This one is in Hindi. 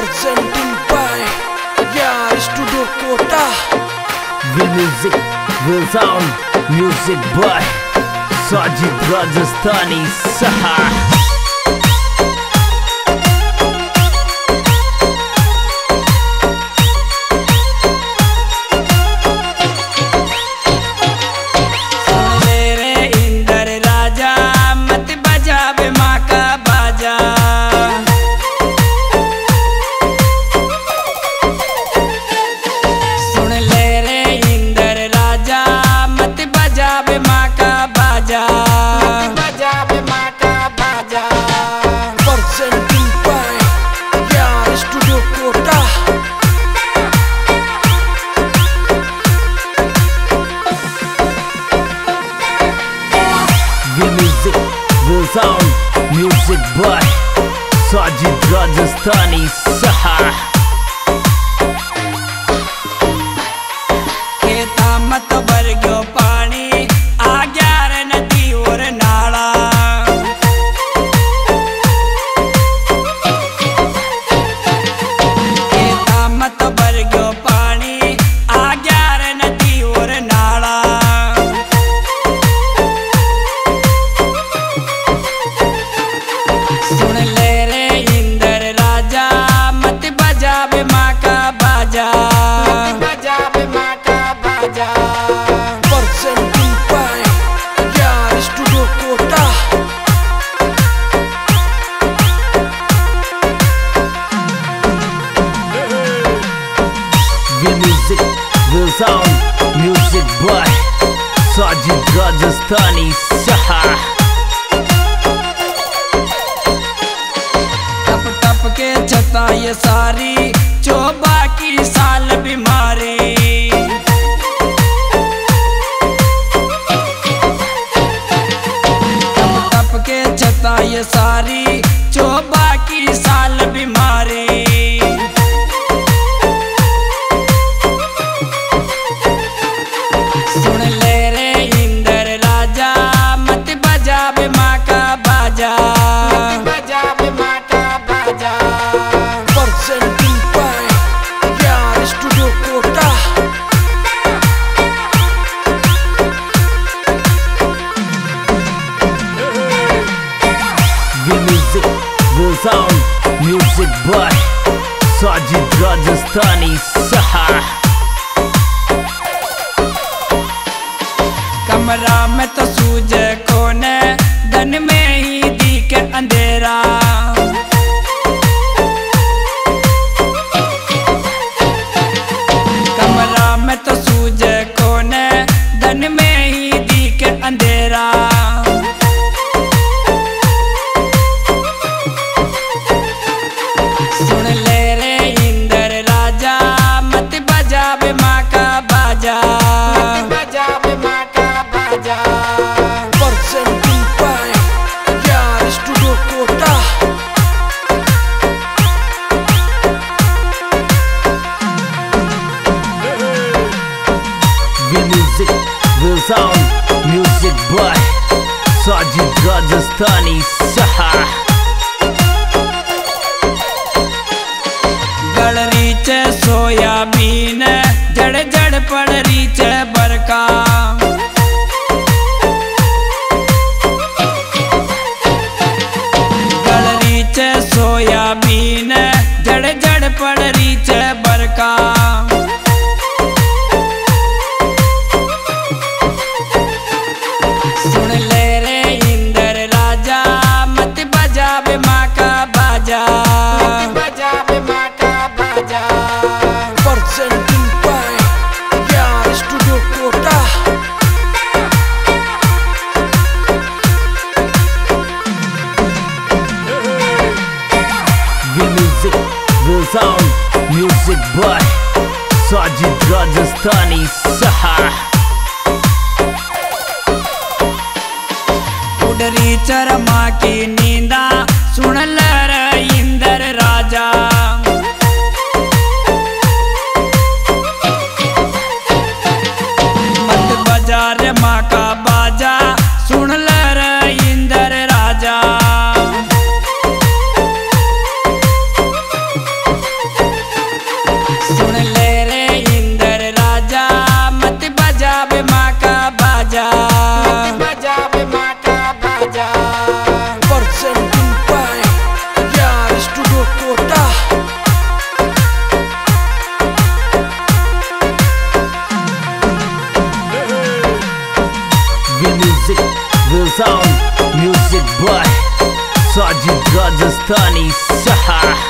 Presenting by AR Studio Kota. The music will sound. Music by Sajid Rajasthani Saha. Sound music by Sajid Rajasthani Saha. Sound music by Sajid Rajasthani Saha. टप टप के जताए सारी जो बाकी साल बीमारी, टप टप के जताए सारी जो बाकी साल बीमारी। Sound music by Sajid Rajasthani Saha. कमरा में तो सूझे कोने, दिन में ही दिखे अंधेरा, कमरा में तो सूझे कोने, दिन में ही दिखे अंधेरा। Sound music by Sajid Rajasthani Saha. गड़ रीचे सोयाबीन, जड़ जड़ पड़ रीचे बरका, गड़ रीचे सोयाबीन, जड़ जड़ पड़ रीचे बरका। Sound music by Sajid Rajasthani Saha. उडरी चरमा की नींदा सुन ले रे इंदर राजा, मत बजा रे माँ का बाजा, सुन ले रे इंदर राजा। साजिद राजस्थानी सहा।